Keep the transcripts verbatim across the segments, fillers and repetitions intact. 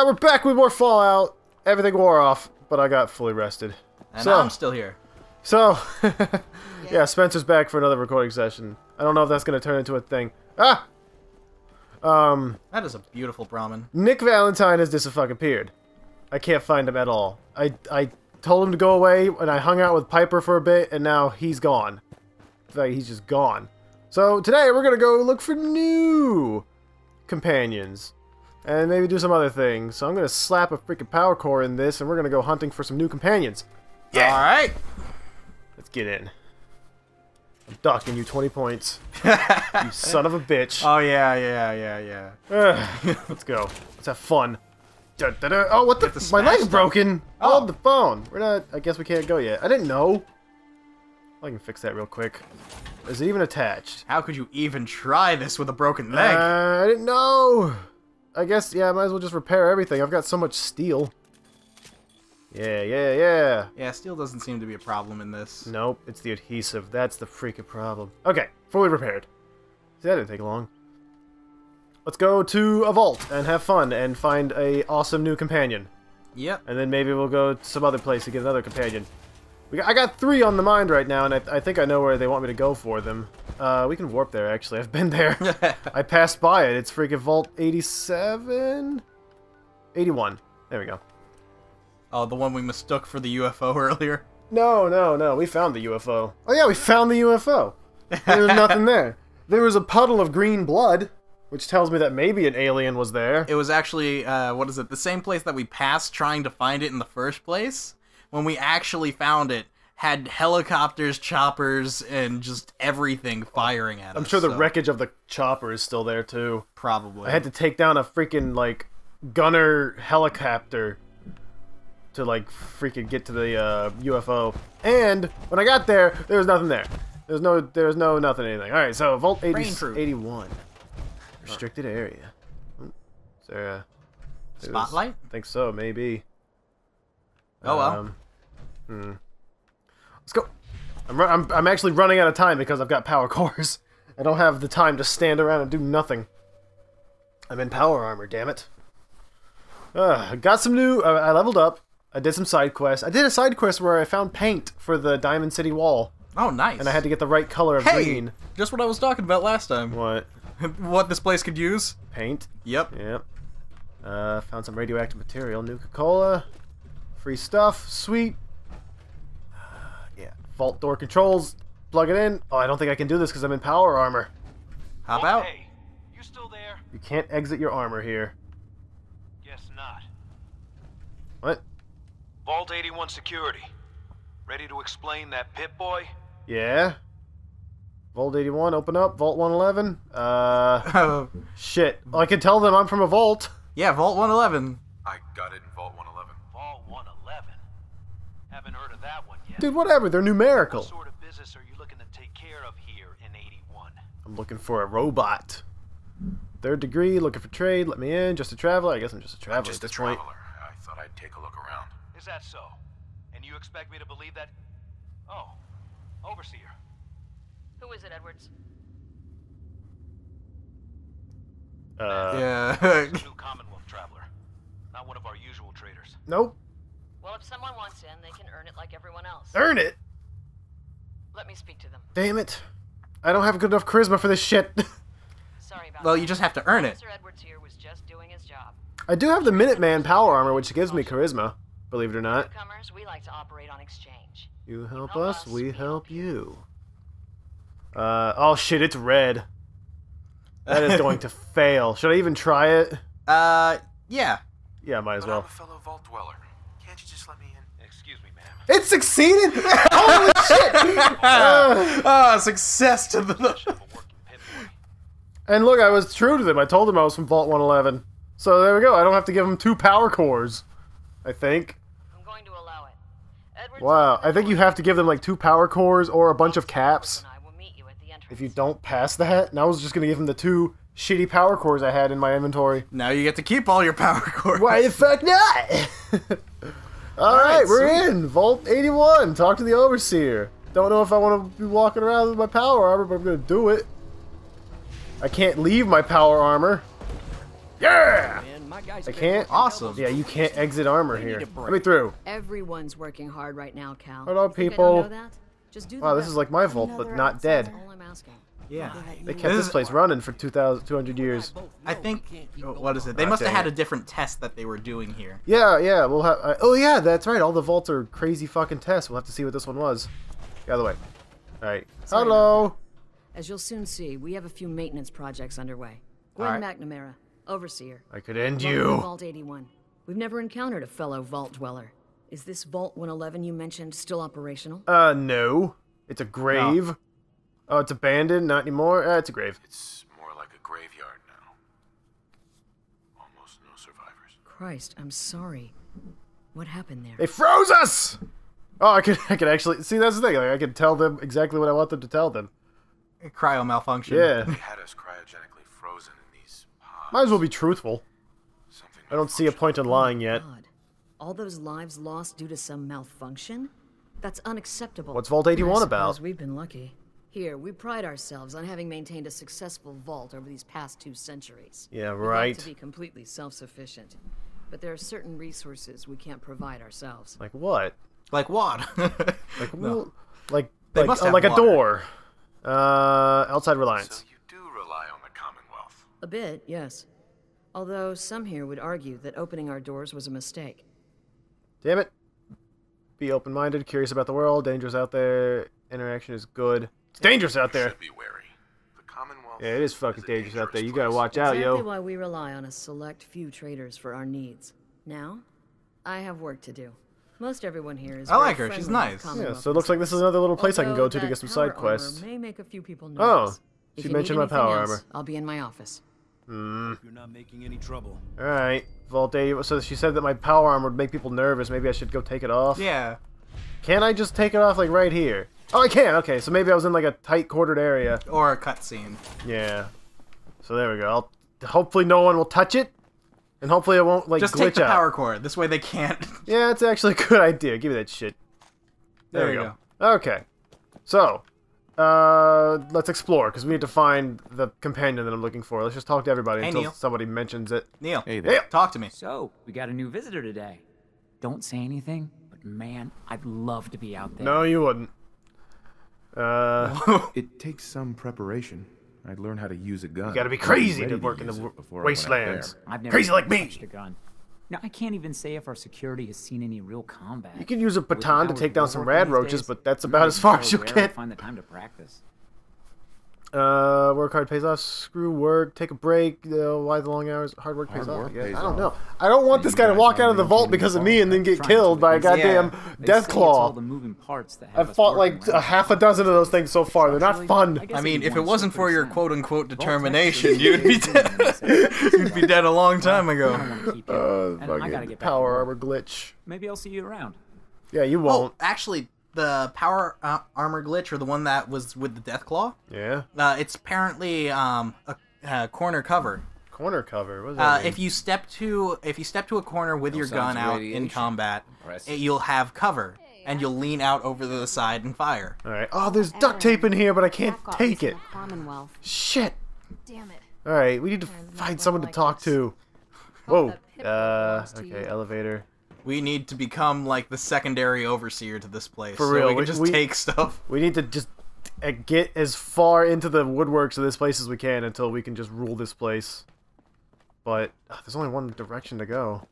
Uh, we're back with more Fallout. Everything wore off, but I got fully rested. And so, I'm still here. So, yeah. yeah, Spencer's back for another recording session. I don't know if that's going to turn into a thing. Ah! Um, that is a beautiful Brahmin. Nick Valentine has disappeared. I can't find him at all. I, I told him to go away, and I hung out with Piper for a bit, and now he's gone. In fact, he's just gone. So today we're going to go look for new companions. And maybe do some other things. So I'm going to slap a freaking power core in this, and we're going to go hunting for some new companions. Yeah! Alright! Let's get in. I'm docking you twenty points. You son of a bitch. Oh, yeah, yeah, yeah, yeah. Let's go. Let's have fun. Da, da, da. Oh, what the? the My leg's broken! Oh, the phone! We're not... I guess we can't go yet. I didn't know. I can fix that real quick. Is it even attached? How could you even try this with a broken leg? Uh, I didn't know! I guess, yeah, I might as well just repair everything. I've got so much steel. Yeah, yeah, yeah. Yeah, steel doesn't seem to be a problem in this. Nope, it's the adhesive. That's the freaking problem. Okay, fully repaired. See, that didn't take long. Let's go to a vault and have fun and find a awesome new companion. Yep. And then maybe we'll go to some other place to get another companion. We got, I got three on the mind right now, and I, I think I know where they want me to go for them. Uh, we can warp there, actually. I've been there. I passed by it. It's freaking Vault eighty-seven? eighty-one. There we go. Oh, the one we mistook for the U F O earlier? No, no, no. We found the U F O. Oh, yeah, we found the U F O. There was nothing there. There was a puddle of green blood, which tells me that maybe an alien was there. It was actually, uh, what is it, the same place that we passed trying to find it in the first place? When we actually found it, had helicopters, choppers, and just everything firing at us. I'm sure the so. wreckage of the chopper is still there, too. Probably. I had to take down a freaking, like, gunner helicopter to, like, freaking get to the uh, U F O. And when I got there, there was nothing there. There's no, there's no nothing, anything. All right, so Vault eighty, eighty-one. Restricted area. Is there a... Spotlight? I think so, maybe. Oh well. Um, hmm. Let's go. I'm, I'm I'm actually running out of time because I've got power cores. I don't have the time to stand around and do nothing. I'm in power armor, damn it. Uh, I got some new. Uh, I leveled up. I did some side quests. I did a side quest where I found paint for the Diamond City wall. Oh, nice. And I had to get the right color of hey, green. Just what I was talking about last time. What? What this place could use? Paint. Yep. Yep. Uh, found some radioactive material. Nuka-Cola. Free stuff, sweet. Uh, yeah, vault door controls. Plug it in. Oh, I don't think I can do this because I'm in power armor. Hop out. Hey, you still there? You can't exit your armor here. Guess not. What? Vault eighty-one security. Ready to explain that, Pip-Boy? Yeah. Vault eighty-one, open up. Vault one eleven. Uh, shit. Well, I can tell them I'm from a vault. Yeah, Vault one eleven. I got it in Vault one eleven. Haven't heard of that one yet. Dude, whatever. They're numerical. What sort of business are you looking to take care of here in eighty-one? I'm looking for a robot. Third degree, looking for trade. Let me in. Just a traveler. I guess I'm just a traveler. I'm just a traveler. Point. I thought I'd take a look around. Is that so? And you expect me to believe that? Oh, Overseer. Who is it, Edwards? Uh, yeah. He's a new Commonwealth traveler. Not one of our usual traders. Nope. Well, if someone wants in, they can earn it like everyone else. Earn it? Let me speak to them. Damn it. I don't have good enough charisma for this shit. Sorry about well, that. You just have to earn Mister it. Edwards here was just doing his job. I do have the Minuteman power armor, which gives me charisma, believe it or not. Newcomers, we like to operate on exchange. You help, you help us, us, we help you. Uh, oh shit, it's red. That is going to fail. Should I even try it? Uh, yeah. Yeah, might as but well. I'm a fellow vault dweller. Can't you just let me in? Excuse me, ma'am. It succeeded! Holy shit! Ah, uh, uh, success to the... And look, I was true to them. I told them I was from Vault one eleven. So there we go. I don't have to give them two power cores, I think. I'm going to allow it. Edward's wow. I think you have to give them, like, two power cores or a bunch of caps. I will meet you at the entrance. If you don't pass that. And I was just going to give them the two shitty power cores I had in my inventory. Now you get to keep all your power cores. Why the fuck not? All, All right, right we're sweet. in Vault eighty-one. Talk to the Overseer. Don't know if I want to be walking around with my power armor, but I'm gonna do it. I can't leave my power armor. Yeah. My guys I can't. Awesome. Yeah, you can't exit armor here. Let me through. Everyone's working hard right now, Cal. Hello, people. Know that? Just do wow, this is like my vault, but not dead. All I'm asking. Yeah, they kept this place running for two thousand two hundred years. I think. What is it? They must have had a different test that they were doing here. Yeah, yeah. We'll have. Uh, oh yeah, that's right. All the vaults are crazy fucking tests. We'll have to see what this one was. Get out of the way. All right. Hello. As you'll soon see, we have a few maintenance projects underway. Gwen right. McNamara, Overseer. I could end vault you. Vault eighty-one. We've never encountered a fellow vault dweller. Is this Vault one eleven you mentioned still operational? Uh, no. It's a grave. No. Oh, it's abandoned? Not anymore? Uh, it's a grave. It's more like a graveyard now. Almost no survivors. Christ, I'm sorry. What happened there? They froze us! Oh, I could, I could actually... See, that's the thing. Like, I could tell them exactly what I want them to tell them. Cryo malfunction. Yeah. They had us cryogenically frozen in these pods. Might as well be truthful. Something I don't see a point in lying yet. God. All those lives lost due to some malfunction? That's unacceptable. What's Vault eighty-one about? We've been lucky. Here, we pride ourselves on having maintained a successful vault over these past two centuries. Yeah, right. We have to be completely self-sufficient. But there are certain resources we can't provide ourselves. Like what? Like what? like no. like they like, uh, like a door. Uh, outside reliance. So you do rely on the Commonwealth. A bit, yes. Although some here would argue that opening our doors was a mistake. Damn it. Be open-minded, curious about the world, dangerous out there, interaction is good. It's dangerous out there. Be wary. The Commonwealth yeah, it is fucking is dangerous, dangerous out there. You gotta watch exactly out, yo. That's why we rely on a select few traders for our needs. Now, I have work to do. Most everyone here is. I like her. She's nice. Yeah, so it looks like this is another little place Although I can go to to get some side quests. May make a few people nervous. Oh, she mentioned my power else, armor. I'll be in my office. Hmm. You're not making any trouble. All right, Vault eighty-one. So she said that my power armor would make people nervous. Maybe I should go take it off. Yeah. Can I just take it off like right here? Oh, I can. Okay, so maybe I was in like a tight quartered area. Or a cutscene. Yeah. So there we go. I'll, hopefully no one will touch it, and hopefully it won't like just glitch out. Just take the power cord. This way they can't. Yeah, it's actually a good idea. Give me that shit. There, there we go. go. Okay. So, uh, let's explore because we need to find the companion that I'm looking for. Let's just talk to everybody hey, until Neil. somebody mentions it. Neil, hey there. Neil, talk to me. So we got a new visitor today. Don't say anything, but man, I'd love to be out there. No, you wouldn't. Uh, it takes some preparation. I'd learn how to use a gun. You gotta be crazy to work in the wastelands. I've never crazy like me. A gun. Now, I can't even say if our security has seen any real combat. You can use a baton to take down some rad roaches, but that's about as far as you get. Find the time to practice. Uh, work hard pays off. Screw work. Take a break. Uh, why the long hours? Hard work pays hard off. Work pays I don't off. know. I don't want and this guy to walk out of the vault because of me and then get killed by a goddamn yeah. Deathclaw. I've fought like a half a dozen of those things so far. They're not fun. I, I mean, if it wasn't for your quote-unquote determination, you'd be dead. You'd be dead a long time ago. Uh, fucking power armor glitch. Maybe I'll see you around. Yeah, you won't. Oh, actually. The power uh, armor glitch, or the one that was with the Deathclaw. Yeah. Uh, it's apparently um, a, a corner cover. Corner cover. What does that uh, mean? If you step to if you step to a corner with no your gun out in combat, it, you'll have cover, and you'll lean out over the side and fire. All right. Oh, there's duct tape in here, but I can't take it. Shit. Damn it. All right, we need to find someone to talk to. Whoa. Uh. Okay. Elevator. We need to become like the secondary overseer to this place. For real, so we can just we, take stuff. We need to just get as far into the woodworks of this place as we can until we can just rule this place. But oh, there's only one direction to go.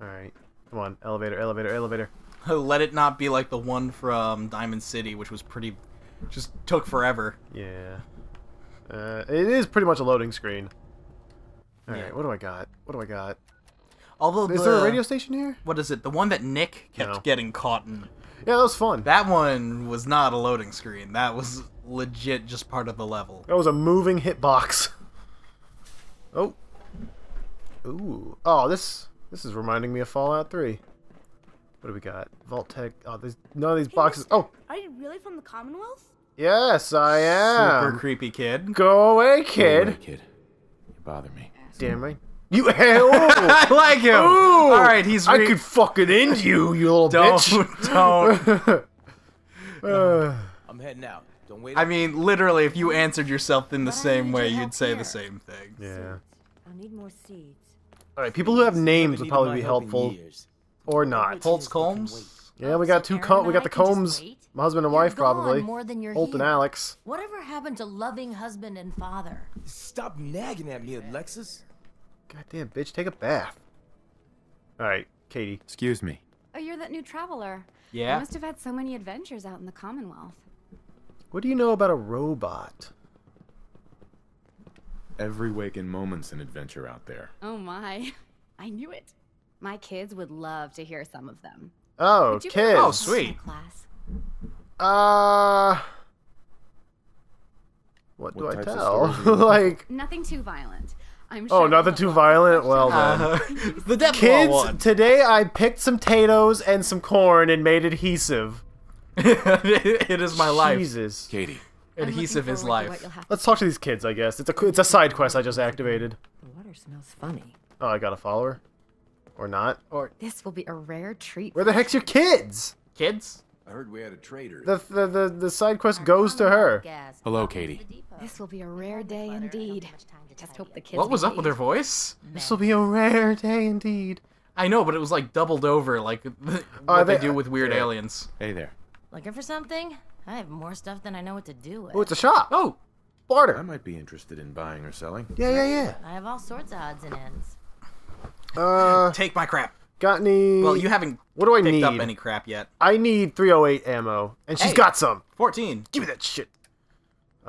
All right, come on, elevator, elevator, elevator. Let it not be like the one from Diamond City, which was pretty, just took forever. Yeah, uh, it is pretty much a loading screen. All yeah. right, what do I got? What do I got? Although is the, there a radio station here? What is it? The one that Nick kept no. getting caught in. Yeah, that was fun. That one was not a loading screen. That was legit just part of the level. That was a moving hitbox. Oh. Ooh. Oh, this this is reminding me of Fallout three. What do we got? Vault-Tec. Oh, there's none of these hey, boxes. Mister, oh. Are you really from the Commonwealth? Yes, I am. Super creepy kid. Go away, kid. Go away, kid. You bother me. Damn right. You, hell, I like him. Ooh, all right, he's. I could fucking end you, you little don't, bitch. Don't. uh, I'm heading out. Don't wait. I mean, literally, if you answered yourself in the same way, you'd say the same thing. Yeah. I need more seeds. Alright, people who have names would probably be helpful. Or not. Holtz Combs? Yeah, we got two com we got the Combs. My husband and wife, probably. Holt and Alex. Whatever happened to loving husband and father? Stop nagging at me, Alexis. Goddamn bitch, take a bath. Alright, Katie. Excuse me. Oh, you're that new traveler. Yeah? You must have had so many adventures out in the Commonwealth. What do you know about a robot? Every waking moment's an adventure out there. Oh my. I knew it. My kids would love to hear some of them. Oh, kids. Oh, sweet. Class? Uh... What, what do I tell? Like... Nothing too violent. I'm sure oh, nothing too violent? Well, uh, then. The Deathclaw kids, one. Today I picked some potatoes and some corn and made adhesive. It is my life. Jesus. Katie. Adhesive is life. Let's talk to these kids, I guess. It's a, it's a side quest I just activated. The water smells funny. Oh, I got a follower? Or not? Or this will be a rare treat. Where the heck's your kids? Kids? I heard we had a traitor. The the the, the side quest goes to her. Hello, Katie. This will be a rare day indeed. Just hope the kids. What was up with her voice? This will be a rare day indeed. I know, but it was like doubled over, like what uh, they, they do with weird uh, aliens. Hey there. Looking for something? I have more stuff than I know what to do with. Oh, it's a shop. Oh, barter. I might be interested in buying or selling. Yeah, yeah, yeah. I have all sorts of odds and ends. Uh, Take my crap. Got any... Well, you haven't what do I picked need? Up any crap yet. I need three oh eight ammo. And she's hey, got some. fourteen. Give me that shit.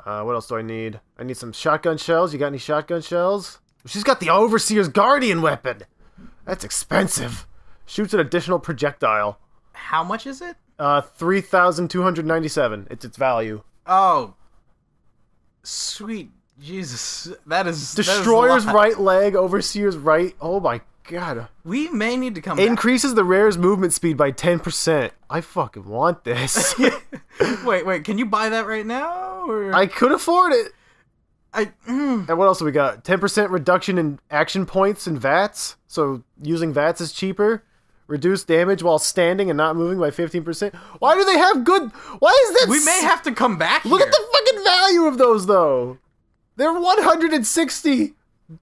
Uh, what else do I need? I need some shotgun shells. You got any shotgun shells? She's got the Overseer's Guardian weapon. That's expensive. Shoots an additional projectile. How much is it? Uh, three thousand two hundred ninety-seven. It's its value. Oh. Sweet Jesus. That is... Destroyer's that is right leg, Overseer's right... Oh my god. We may need to come Increases back. The rare's movement speed by ten percent. I fucking want this. Wait, wait. Can you buy that right now? Or... I could afford it. I... Mm. And what else do we got? ten percent reduction in action points in V A T S. So using V A T S is cheaper. Reduce damage while standing and not moving by fifteen percent. Why do they have good... Why is that... We may have to come back Look here. At the fucking value of those, though. They're one hundred sixty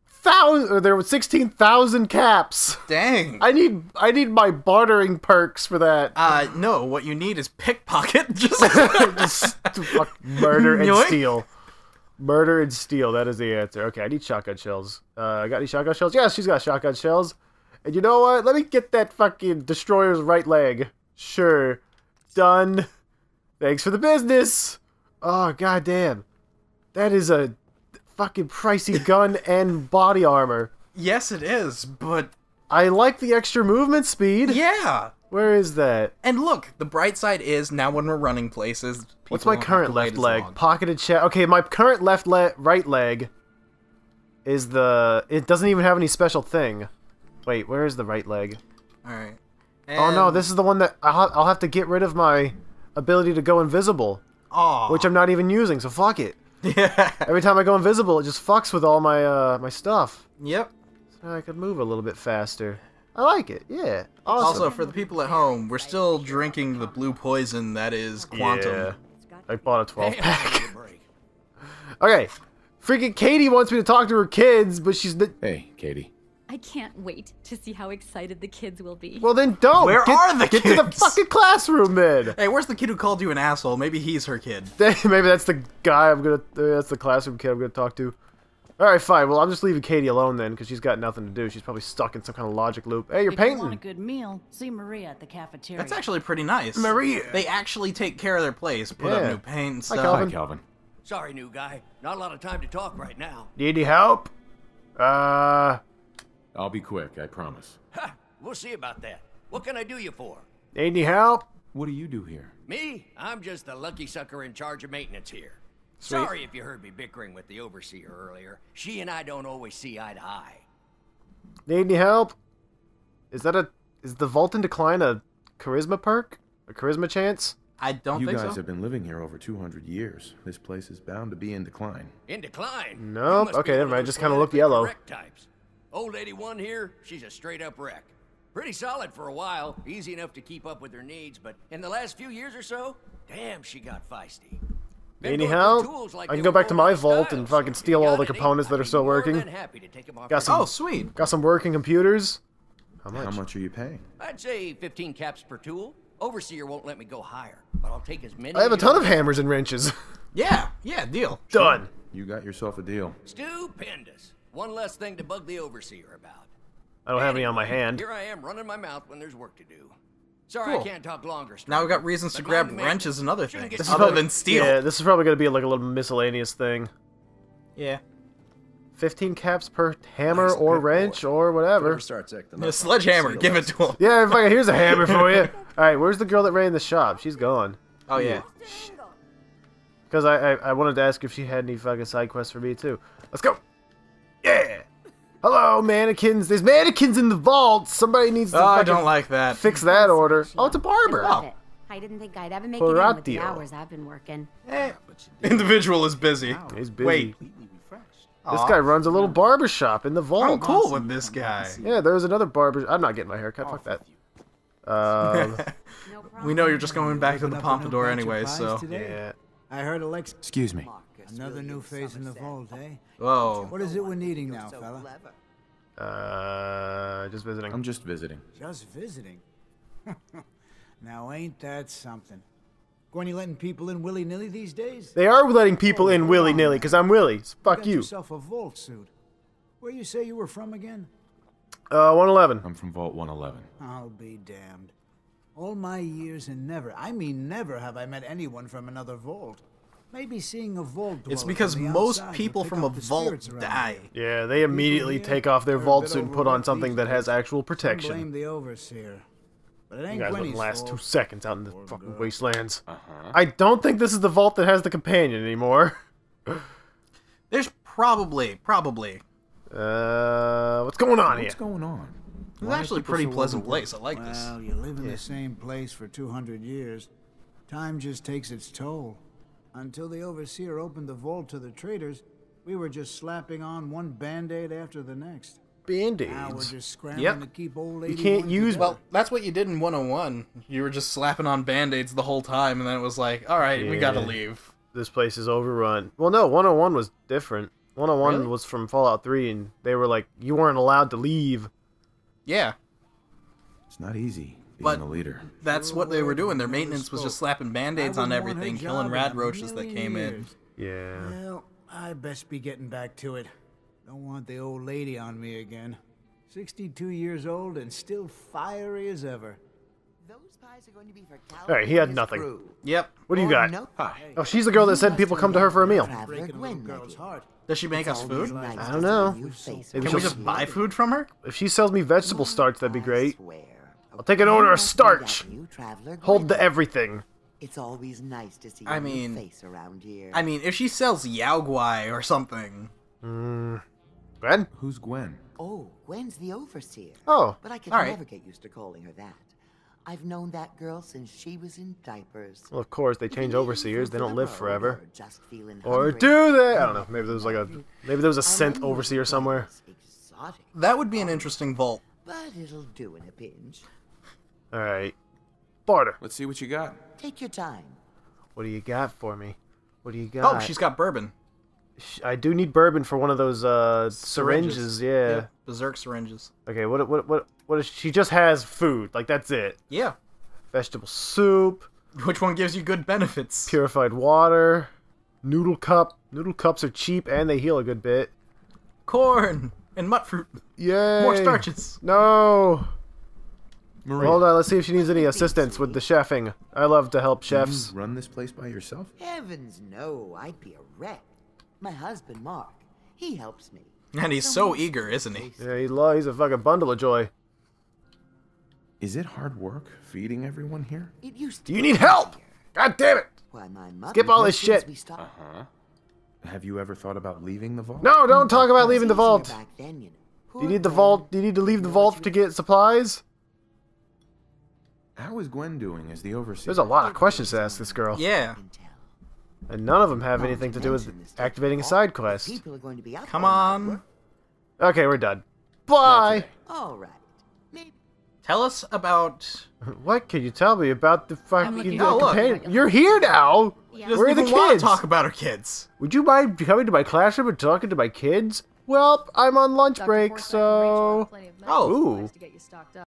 thousand... Or they're sixteen thousand caps. Dang. I need I need my bartering perks for that. Uh, no. What you need is pickpocket. Just, just fuck, murder and Yoink. Steal. Murder and steal. That is the answer. Okay, I need shotgun shells. Uh, got any shotgun shells? Yeah, she's got shotgun shells. And you know what? Let me get that fucking destroyer's right leg. Sure. Done. Thanks for the business. Oh, goddamn. That is a fucking pricey gun and body armor. Yes, it is, but... I like the extra movement speed. Yeah. Where is that? And look, the bright side is, now when we're running places... What's my current left leg? Pocketed chat. Okay, my current left le right leg is the... It doesn't even have any special thing. Wait, where is the right leg? Alright. Oh no, this is the one that I'll, I'll have to get rid of my ability to go invisible. Aww. Which I'm not even using, so fuck it. Yeah. Every time I go invisible, it just fucks with all my uh, my stuff. Yep. So I could move a little bit faster. I like it, yeah. Awesome. Also, for the people at home, we're still drinking the blue poison that is Quantum. Yeah. I bought a twelve pack. Okay. Freaking Katie wants me to talk to her kids, but she's... Hey, Katie. I can't wait to see how excited the kids will be. Well, then don't. Where get, are the kids? Get to the fucking classroom, then. Hey, where's the kid who called you an asshole? Maybe he's her kid. Maybe that's the guy I'm gonna. That's the classroom kid I'm gonna talk to. All right, fine. Well, I'm just leaving Katie alone then, because she's got nothing to do. She's probably stuck in some kind of logic loop. Hey, you're if painting. You want a good meal? See Maria at the cafeteria. That's actually pretty nice. Maria. They actually take care of their place. Put yeah. up new paint and stuff. Hi, Calvin. Hi, Calvin. Sorry, new guy. Not a lot of time to talk right now. Need any help? Uh. I'll be quick, I promise. Ha! We'll see about that. What can I do you for? Need any help? What do you do here? Me? I'm just the lucky sucker in charge of maintenance here. Sweet. Sorry if you heard me bickering with the overseer earlier. She and I don't always see eye to eye. Need any help? Is that a... Is the Vault in Decline a charisma perk? A charisma chance? I don't you think so. You guys have been living here over two hundred years. This place is bound to be in decline. In decline? Nope. Okay, never mind. I just kind of looked yellow. Types. Old eighty-one here, she's a straight-up wreck. Pretty solid for a while, easy enough to keep up with her needs, but in the last few years or so, damn, she got feisty. Anyhow, I can go back to my vault and fucking steal all the components that are still working. Got some, oh, sweet. Got some working computers. How much? How much are you paying? I'd say fifteen caps per tool. Overseer won't let me go higher, but I'll take as many. I have a ton of hammers and wrenches. Yeah, yeah, deal. Sure. Done. You got yourself a deal. Stupendous. One less thing to bug the Overseer about. I don't and have any on my hand. Here I am running my mouth when there's work to do. Sorry, cool. I can't talk longer. Now we got reasons but to grab wrenches and other things, other probably, than steel. Yeah, this is probably going to be like a little miscellaneous thing. Yeah. fifteen caps per hammer nice or wrench boy. or whatever. The sledgehammer, give it to him. Yeah, fucking, here's a hammer for you. Alright, where's the girl that ran the shop? She's gone. Oh, yeah. Because I, I, I wanted to ask if she had any fucking side quests for me, too. Let's go. Yeah. Hello, mannequins. There's mannequins in the vault. Somebody needs to oh, I don't like that. fix that order. Oh, it's a barber. Oh. I didn't think I'd ever make it in with the hours I've been working. Eh. Individual is busy. He's busy. Wait. This guy runs a little barber shop in the vault. I'm cool with this guy. Yeah, there was another barber. I'm not getting my hair cut. Fuck that. Um, we know you're just going back to the pompadour anyway, so. Yeah. I heard Alex. Excuse me. Another new face in the vault, eh? Whoa. What is it we're needing now, fella? Uh, just visiting. I'm just visiting. Just visiting? Now, ain't that something? Gwen, you letting people in willy-nilly these days? They are letting people in willy-nilly, because I'm Willy. So fuck you. Got yourself a vault suit. Where you say you were from again? Uh, one eleven. I'm from Vault one eleven. I'll be damned. All my years and never, I mean never, have I met anyone from another vault. Maybe seeing a vault dweller. It's because most people from a vault die. Yeah, they immediately take off their vault suit and put on something that has actual protection. Blame the Overseer. But it ain't you guys wouldn't last two seconds out in the fucking wastelands. Uh-huh. I don't think this is the vault that has the companion anymore. There's probably, probably. Uh, what's going on what's here? What's going on? It's Why actually a pretty pleasant place. I like well, this. Well, you live in yeah. the same place for two hundred years. Time just takes its toll. Until the Overseer opened the vault to the traders, we were just slapping on one Band-Aid after the next. Band-Aids? Now we're just scrambling yep. to keep old you can't use... Together. Well, that's what you did in one oh one. You were just slapping on Band-Aids the whole time, and then it was like, alright, yeah. we gotta leave. This place is overrun. Well, no, one oh one was different. one oh one really? was from Fallout three, and they were like, you weren't allowed to leave. Yeah. It's not easy being a leader. That's what they were doing. Their maintenance was just slapping Band-Aids on everything, killing rad roaches that came in. Yeah. Well, I best be getting back to it. Don't want the old lady on me again. sixty-two years old and still fiery as ever. Those pies are going to be for All right, he had nothing. Crew. Yep. What do you got? No oh, she's the girl that said people come to her for a meal. Does she make us food? I don't know. Can we just buy food from her? If she sells me vegetable starch, that'd be great. I'll take an order of starch. Hold the everything. It's always nice to see I mean, face around here. I mean, if she sells Yao Guai or something. Mm. Gwen? Who's Gwen? Oh, Gwen's the Overseer. Oh, But I can never right. get used to calling her that. I've known that girl since she was in diapers. Well, of course, they change Overseers. They don't live forever. Just or do they? I don't know. Maybe there was like a maybe there was a synth Overseer somewhere. That would be an interesting vault. But it'll do in a pinch. All right, barter. Let's see what you got. Take your time. What do you got for me? What do you got? Oh, she's got bourbon. I do need bourbon for one of those uh, syringes. syringes. Yeah. yeah, berserk syringes. Okay, what what what? What is she just has food, like that's it. Yeah. Vegetable soup. Which one gives you good benefits? Purified water. Noodle cup. Noodle cups are cheap and they heal a good bit. Corn and mut fruit. Yay. More starches. No. Marie. Hold on, let's see if she needs any assistance with the chefing. I love to help chefs. Can you run this place by yourself? Heavens no, I'd be a wreck. My husband Mark, he helps me. And he's so, so eager, isn't he? Yeah, he lo he's a fucking bundle of joy. Is it hard work feeding everyone here? It used to you need help! Here. God damn it! Why, my mother Skip all this shit. Uh-huh. Have you ever thought about leaving the vault? No, don't talk about leaving the vault. Then, you know. Do you need the vault? Do you need to leave the vault to get supplies? How is Gwen doing as the Overseer? There's a lot of questions to ask this girl. Yeah. And none of them have anything to do with activating a side quest. Come on. Okay, we're done. Bye! All right. Tell us about... What can you tell me about the fucking companion? You're here now! Yeah. Where are the kids? Want to talk about our kids. Would you mind coming to my classroom and talking to my kids? Well, I'm on lunch break, so... Oh. Ooh.